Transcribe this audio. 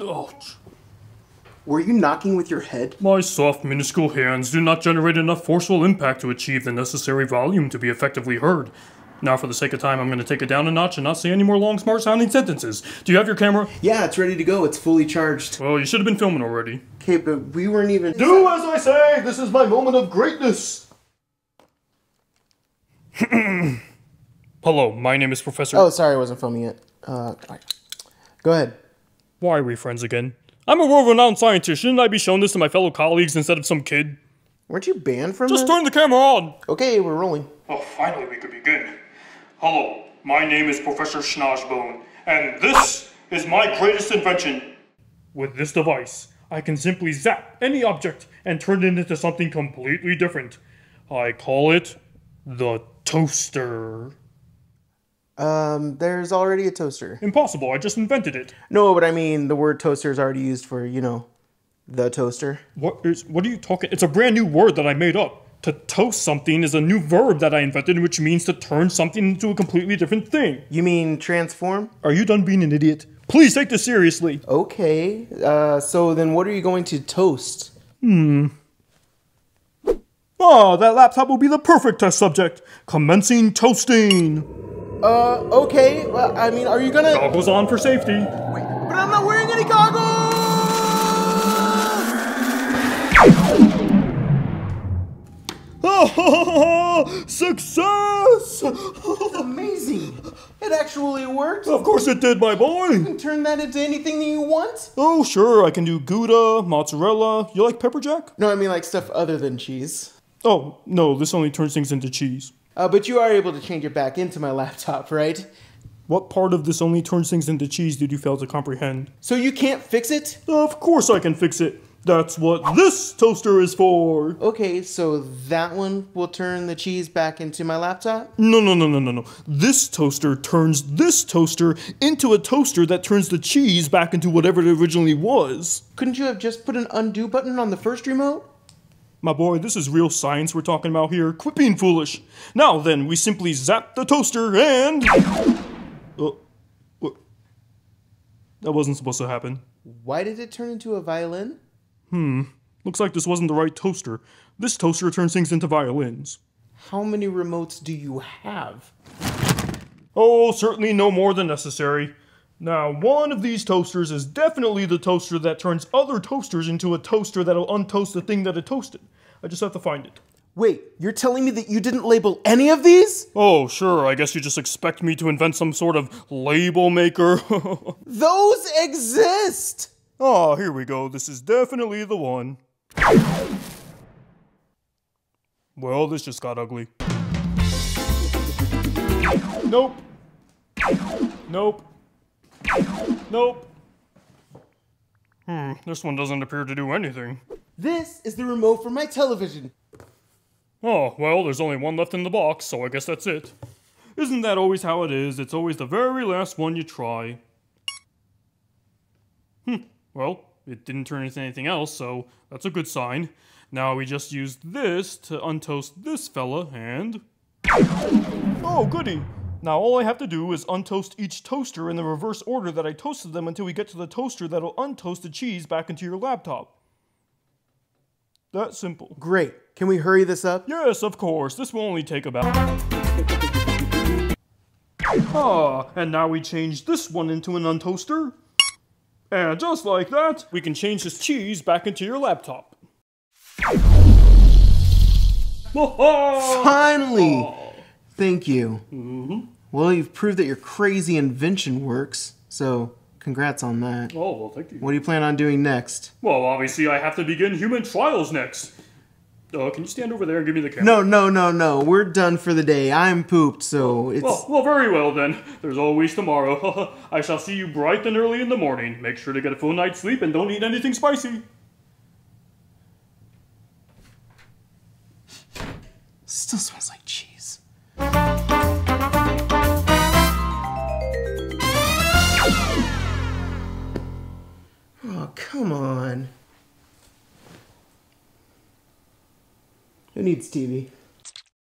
Ouch. Were you knocking with your head? My soft, minuscule hands do not generate enough forceful impact to achieve the necessary volume to be effectively heard. Now, for the sake of time, I'm going to take it down a notch and not say any more long, smart-sounding sentences. Do you have your camera? Yeah, it's ready to go. It's fully charged. Well, you should have been filming already. Okay, but we weren't even— Do as I say! This is my moment of greatness! Hello, my name is Professor— Oh, sorry, I wasn't filming it. Go ahead. Why are we friends again? I'm a world-renowned scientist. Shouldn't I be showing this to my fellow colleagues instead of some kid? Weren't you banned from— Just turn the camera on! Okay, we're rolling. Oh, finally we could begin. Hello, my name is Professor Schnoshbone, and this is my greatest invention. With this device, I can simply zap any object and turn it into something completely different. I call it the toaster. There's already a toaster. Impossible, I just invented it. No, but I mean, the word toaster is already used for, you know, the toaster. What are you talking? It's a brand new word that I made up. To toast something is a new verb that I invented, which means to turn something into a completely different thing. You mean transform? Are you done being an idiot? Please take this seriously. Okay, so then what are you going to toast? Oh, that laptop will be the perfect test subject. Commencing toasting. Okay, well, I mean, are you gonna— Goggles on for safety. Wait, but I'm not wearing any goggles! Success! That's amazing. It actually worked. Of course it did, my boy. You can turn that into anything that you want? Oh, sure. I can do Gouda, mozzarella. You like pepper jack? No, I mean like stuff other than cheese. Oh, no. This only turns things into cheese. But you are able to change it back into my laptop, right? What part of this only turns things into cheese did you fail to comprehend? So you can't fix it? Of course I can fix it. That's what this toaster is for. Okay, so that one will turn the cheese back into my laptop? No. This toaster turns this toaster into a toaster that turns the cheese back into whatever it originally was. Couldn't you have just put an undo button on the first remote? My boy, this is real science we're talking about here. Quit being foolish. Now then, we simply zap the toaster and— That wasn't supposed to happen. Why did it turn into a violin? Looks like this wasn't the right toaster. This toaster turns things into violins. How many remotes do you have? Oh, certainly no more than necessary. Now, one of these toasters is definitely the toaster that turns other toasters into a toaster that'll untoast the thing that it toasted. I just have to find it. Wait, you're telling me that you didn't label any of these? Oh, sure, I guess you just expect me to invent some sort of label maker. Those exist! Oh, here we go. This is definitely the one. Well, this just got ugly. Nope. Nope. Nope. This one doesn't appear to do anything. This is the remote for my television. Oh, well, there's only one left in the box, so I guess that's it. Isn't that always how it is? It's always the very last one you try. Well, it didn't turn into anything else, so that's a good sign. Now we just use this to untoast this fella, and— Oh, goody! Now all I have to do is untoast each toaster in the reverse order that I toasted them until we get to the toaster that'll untoast the cheese back into your laptop. That simple. Great. Can we hurry this up? Yes, of course. This will only take about— and now we change this one into an untoaster. And just like that, we can change this cheese back into your laptop. Finally! Oh. Thank you. Well, you've proved that your crazy invention works, so congrats on that. Oh, well, thank you. What do you plan on doing next? Well, obviously I have to begin human trials next. Can you stand over there and give me the camera? No. We're done for the day. I'm pooped, so it's— Well, very well then. There's always tomorrow. I shall see you bright and early in the morning. Make sure to get a full night's sleep and don't eat anything spicy. Still smells like cheese. Oh, come on. Who needs TV?